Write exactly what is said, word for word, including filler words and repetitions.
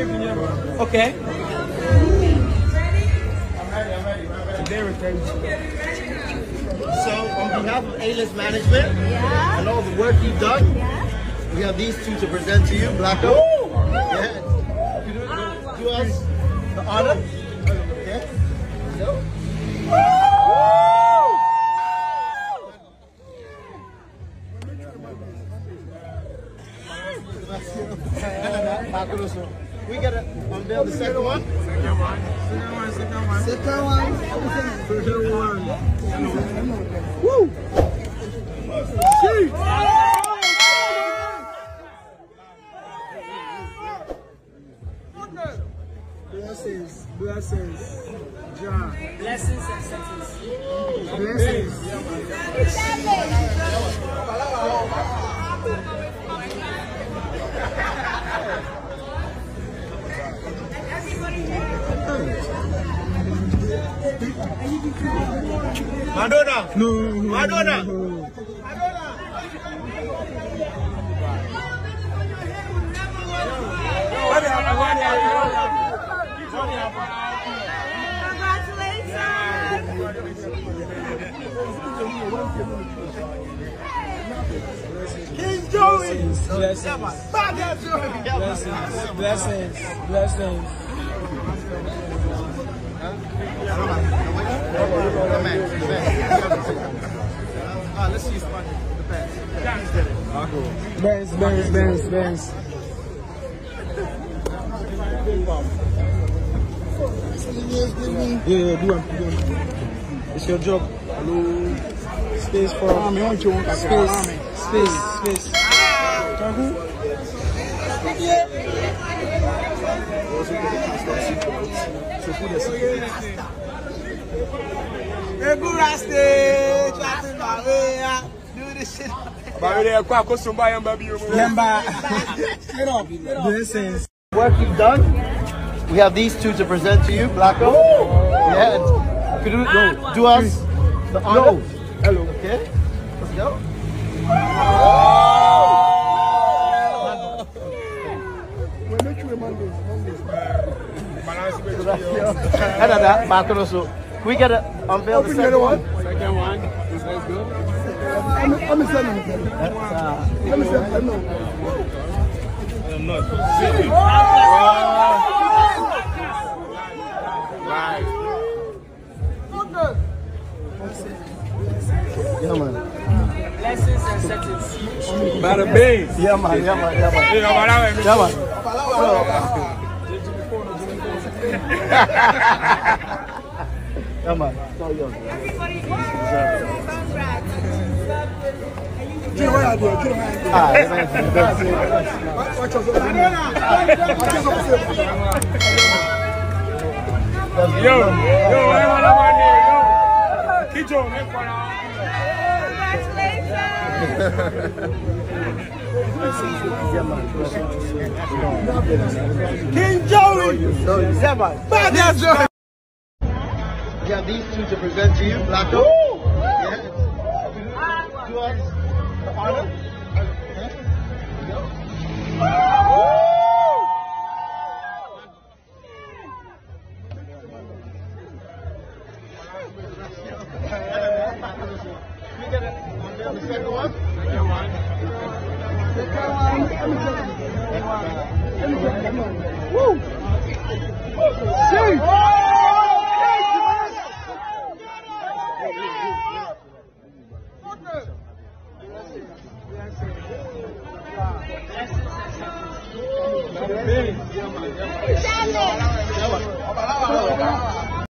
Okay. I'm ready, I'm ready, I'm ready. Very crazy. So on behalf of A-List Management, yeah, and all the work you've done, yeah, we have these two to present to you, Blacko. Yeah. You do, do, do us the honor. Yeah. No. We gotta unveil the second one. Second one. Second one. Second one. Second one. Second one. Second one. Woo! Blessings, blessings, John. Blessings and success. Blessings. Madonna! No! Madonna! Madonna! Congratulations! He's going! Blessings! Blessings! Blessings! Blessings! Ah, let's use one. The pants. The pants did it. Ah, cool. Bands, bands, bands, bands. Yeah, do one, do one. It's your job. Hello. Space for space, space, space. Work you've done, we have these two to present to you, Blacko. Yeah, could you no, do us the honor? No. Hello. Okay, let's go. Can we get to unveil the second one? Second one. This one's good. I'm I'm excited. I'm excited. I know. Yeah, man. Blessings and success. By the base. Yeah, man. Yeah, man. Yeah, man. Yeah, man. Come on, so young. Everybody, King Joey! We have these two to present to you, Blacko. Yes. Do us the honor. We gotta unveil the second one. Second one. Come on, come on, come on. Woo!